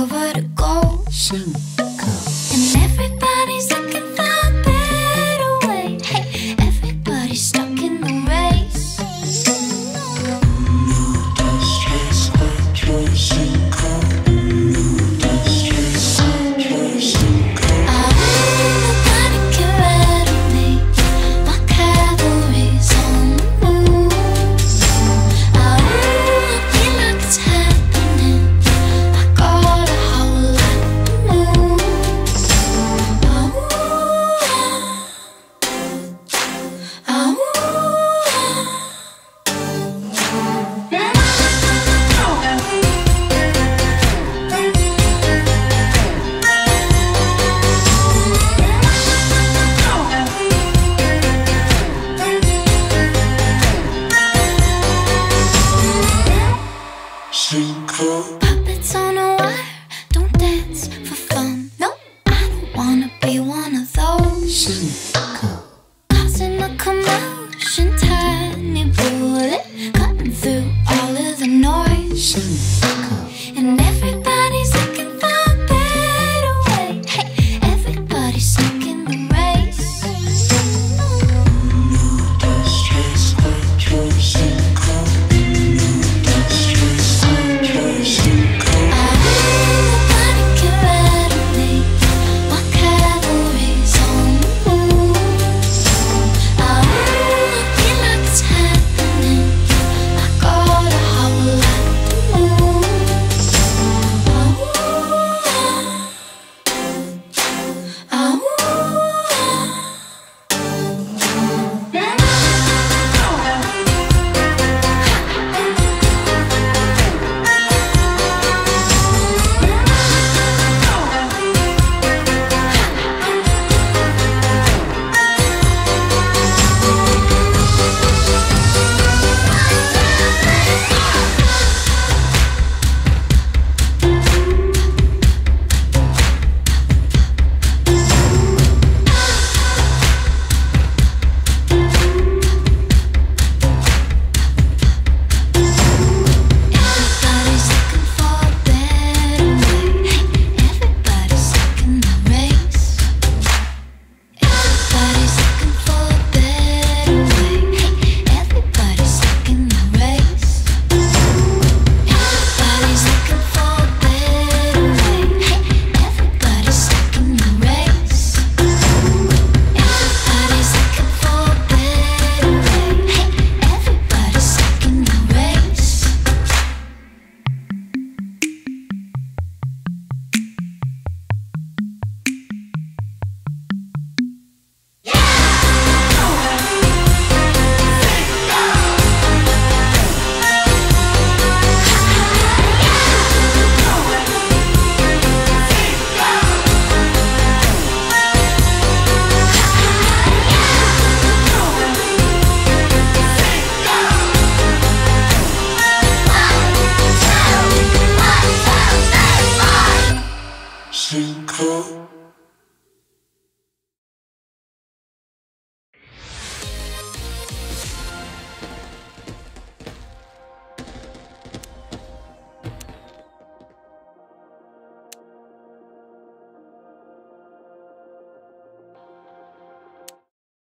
over the goal. Cinco. And everybody's looking for a better way. Hey, everybody's stuck in the race. Nobody can rattle me. My cavalry's on the move. I feel like it's happening. I got a whole lot to move. Cinco. Puppets on a wire, don't dance for fun. No, I don't wanna be one of those. Cinco. Causing a commotion, tiny bullet cutting through all of the noise. Cinco. And everybody's looking for a better way. Hey, everybody's stuck in the race. Nobody can rattle me. My cavalry's on the move. I feel like it's happening. I got a whole lot to move. Cinco.